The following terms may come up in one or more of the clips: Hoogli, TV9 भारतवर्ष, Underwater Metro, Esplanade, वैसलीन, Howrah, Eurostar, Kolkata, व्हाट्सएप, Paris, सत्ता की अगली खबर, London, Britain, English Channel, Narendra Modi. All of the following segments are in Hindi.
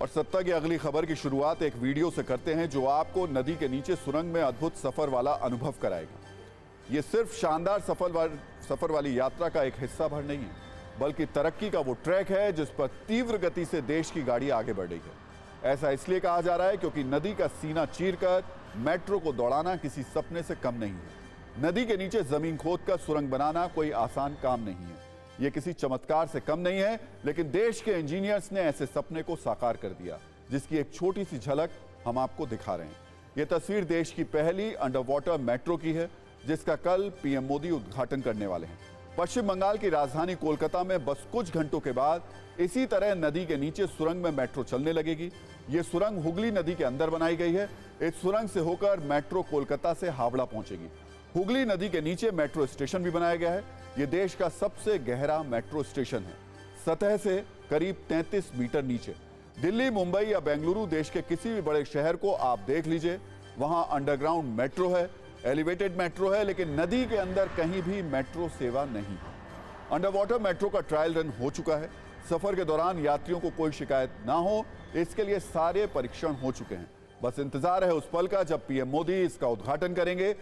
और सत्ता की अगली खबर की शुरुआत एक वीडियो से करते हैं जो आपको नदी के नीचे सुरंग में अद्भुत सफर वाला अनुभव कराएगा। ये सिर्फ शानदार सफर वाली यात्रा का एक हिस्सा भर नहीं है, बल्कि तरक्की का वो ट्रैक है जिस पर तीव्र गति से देश की गाड़ी आगे बढ़ रही है। ऐसा इसलिए कहा जा रहा है क्योंकि नदी का सीना चीरकर मेट्रो को दौड़ाना किसी सपने से कम नहीं है। नदी के नीचे जमीन खोदकर सुरंग बनाना कोई आसान काम नहीं है, ये किसी चमत्कार से कम नहीं है। लेकिन देश के इंजीनियर्स ने ऐसे सपने को साकार कर दिया, जिसकी एक छोटी सी झलक हम आपको दिखा रहे हैं। ये तस्वीर देश की पहली अंडर वाटर मेट्रो की है, जिसका कल पीएम मोदी उद्घाटन करने वाले हैं। पश्चिम बंगाल की राजधानी कोलकाता में बस कुछ घंटों के बाद इसी तरह नदी के नीचे सुरंग में मेट्रो चलने लगेगी। ये सुरंग हुगली नदी के अंदर बनाई गई है। इस सुरंग से होकर मेट्रो कोलकाता से हावड़ा पहुंचेगी। हुगली नदी के नीचे मेट्रो स्टेशन भी बनाया गया है। ये देश का सबसे गहरा मेट्रो स्टेशन है, सतह से करीब 33 मीटर नीचे। दिल्ली, मुंबई या बेंगलुरु देश के किसी भी बड़े शहर को आप देख लीजिए, वहां अंडरग्राउंड मेट्रो है, एलिवेटेड मेट्रो है, लेकिन नदी के अंदर कहीं भी मेट्रो सेवा नहीं है। अंडर वाटर मेट्रो का ट्रायल रन हो चुका है। सफर के दौरान यात्रियों को कोई शिकायत ना हो, इसके लिए सारे परीक्षण हो चुके हैं। बस इंतजार है उस पल का जब पीएम मोदी इसका उद्घाटन करेंगे।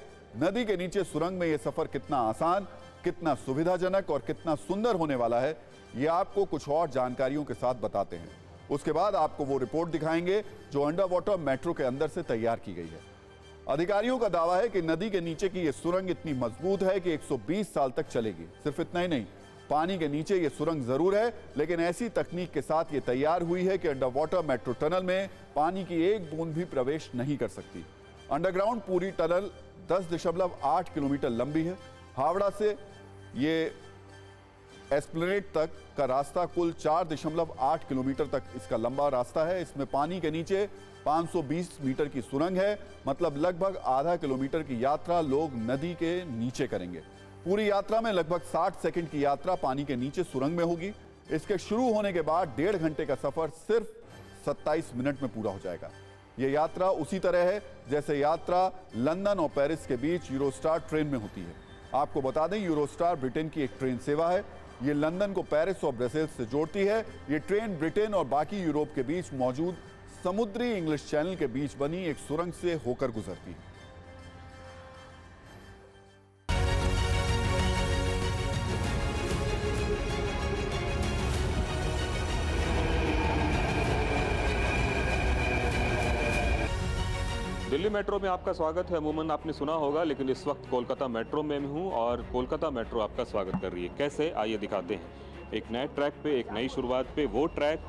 नदी के नीचे सुरंग में यह सफर कितना आसान, कितना सुविधाजनक और कितना सुंदर होने वाला है, ये आपको कुछ और जानकारियों के साथ बताते हैं। उसके बाद आपको वो रिपोर्ट दिखाएंगे जो अंडर वाटर मेट्रो के अंदर से तैयार की गई है। अधिकारियों का दावा है कि नदी के नीचे की ये सुरंग इतनी मजबूत है कि 120 साल तक चलेगी। सिर्फ इतना ही नहीं, पानी के नीचे ये सुरंग जरूर है, लेकिन ऐसी तकनीक के साथ ये तैयार हुई है कि अंडर वाटर मेट्रो टनल में पानी की एक बूंद भी प्रवेश नहीं कर सकती। अंडरग्राउंड पूरी टनल 10.8 किलोमीटर लंबी है। हावड़ा से ये एस्प्लेनेड तक का रास्ता कुल 4.8 किलोमीटर तक इसका लंबा रास्ता है। इसमें पानी के नीचे 520 मीटर की सुरंग है, मतलब लगभग आधा किलोमीटर की यात्रा लोग नदी के नीचे करेंगे। पूरी यात्रा में लगभग 60 सेकंड की यात्रा पानी के नीचे सुरंग में होगी। इसके शुरू होने के बाद 1.5 घंटे का सफर सिर्फ 27 मिनट में पूरा हो जाएगा। यह यात्रा उसी तरह है जैसे यात्रा लंदन और पेरिस के बीच यूरोस्टार ट्रेन में होती है। आपको बता दें, यूरोस्टार ब्रिटेन की एक ट्रेन सेवा है। ये लंदन को पेरिस और ब्रसेल्स से जोड़ती है। ये ट्रेन ब्रिटेन और बाकी यूरोप के बीच मौजूद समुद्री इंग्लिश चैनल के बीच बनी एक सुरंग से होकर गुजरती है। दिल्ली मेट्रो में आपका स्वागत है। अमूमन आपने सुना होगा, लेकिन इस वक्त कोलकाता मेट्रो में हूँ और कोलकाता मेट्रो आपका स्वागत कर रही है। कैसे, आइए दिखाते हैं। एक नए ट्रैक पे, एक नई शुरुआत पे, वो ट्रैक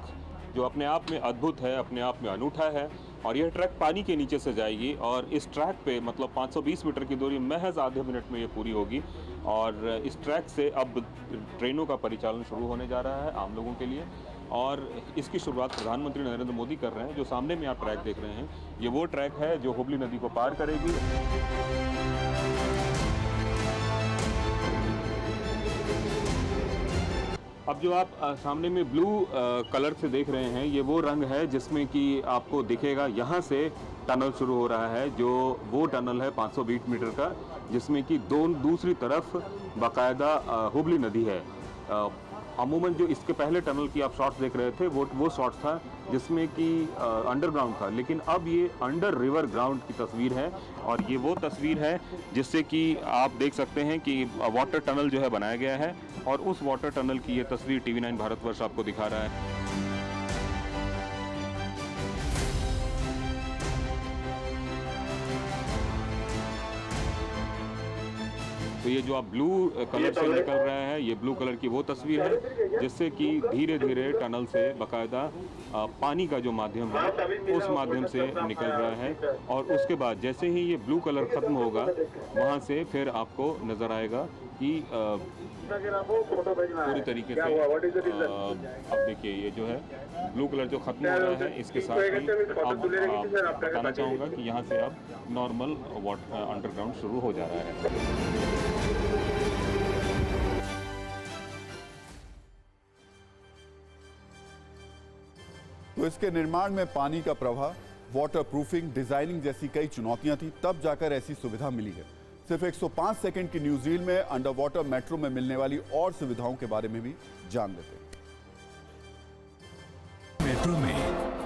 जो अपने आप में अद्भुत है, अपने आप में अनूठा है। और यह ट्रैक पानी के नीचे से जाएगी और इस ट्रैक पे मतलब 520 मीटर की दूरी महज आधे मिनट में ये पूरी होगी। और इस ट्रैक से अब ट्रेनों का परिचालन शुरू होने जा रहा है आम लोगों के लिए। और इसकी शुरुआत प्रधानमंत्री नरेंद्र मोदी कर रहे हैं। जो सामने में आप ट्रैक देख रहे हैं, ये वो ट्रैक है जो हुगली नदी को पार करेगी। अब जो आप सामने में ब्लू कलर से देख रहे हैं, ये वो रंग है जिसमें कि आपको दिखेगा यहाँ से टनल शुरू हो रहा है, जो वो टनल है 520 मीटर का, जिसमें कि दूसरी तरफ बाकायदा हुगली नदी है। अमूमन जो इसके पहले टनल की आप शॉट्स देख रहे थे, वो शॉट्स था जिसमें कि अंडरग्राउंड था, लेकिन अब ये अंडर रिवर ग्राउंड की तस्वीर है। और ये वो तस्वीर है जिससे कि आप देख सकते हैं कि वाटर टनल जो है बनाया गया है। और उस वाटर टनल की ये तस्वीर TV9 भारतवर्ष आपको दिखा रहा है। तो ये जो आप ब्लू कलर से निकल रहा है, ये ब्लू कलर की वो तस्वीर है जिससे कि धीरे धीरे टनल से बकायदा पानी का जो माध्यम है उस माध्यम से निकल रहा है। और उसके बाद जैसे ही ये ब्लू कलर ख़त्म होगा, वहाँ से फिर आपको नज़र आएगा कि पूरी तरीके से अब देखिए ये जो है ब्लू कलर जो खत्म हो रहा है, इसके साथ ही अब बताना चाहूँगा कि यहाँ से अब नॉर्मल वाटर अंडरग्राउंड शुरू हो जा रहा है। तो इसके निर्माण में पानी का प्रवाह, वाटरप्रूफिंग, डिजाइनिंग जैसी कई चुनौतियां थी, तब जाकर ऐसी सुविधा मिली है। सिर्फ 105 सेकंड की न्यूज़ील में अंडर वाटर मेट्रो में मिलने वाली और सुविधाओं के बारे में भी जान लेते हैं। मेट्रो में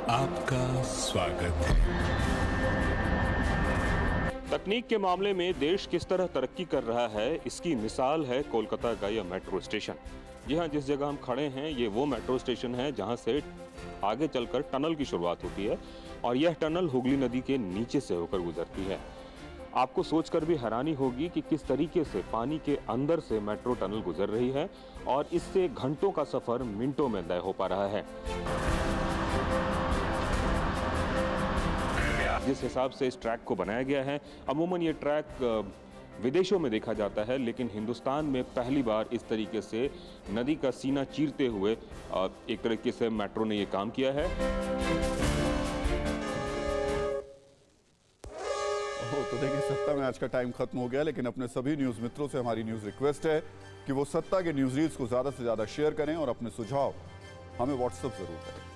आपका स्वागत है। तकनीक के मामले में देश किस तरह तरक्की कर रहा है, इसकी मिसाल है कोलकाता का यह मेट्रो स्टेशन। जी हाँ, जिस जगह हम खड़े हैं ये वो मेट्रो स्टेशन है जहां से आगे चलकर टनल की शुरुआत होती है और यह टनल हुगली नदी के नीचे से होकर गुजरती है। आपको सोचकर भी हैरानी होगी कि किस तरीके से पानी के अंदर से मेट्रो टनल गुजर रही है और इससे घंटों का सफर मिनटों में तय हो पा रहा है। जिस हिसाब से इस ट्रैक को बनाया गया है, अमूमन ये ट्रैक विदेशों में देखा जाता है, लेकिन हिंदुस्तान में पहली बार इस तरीके से नदी का सीना चीरते हुए एक तरीके से मेट्रो ने ये काम किया है। तो देखिए, सत्ता में आज का टाइम खत्म हो गया, लेकिन अपने सभी न्यूज़ मित्रों से हमारी न्यूज़ रिक्वेस्ट है कि वो सत्ता के न्यूज़ रील्स को ज़्यादा से ज़्यादा शेयर करें और अपने सुझाव हमें व्हाट्सएप ज़रूर करें।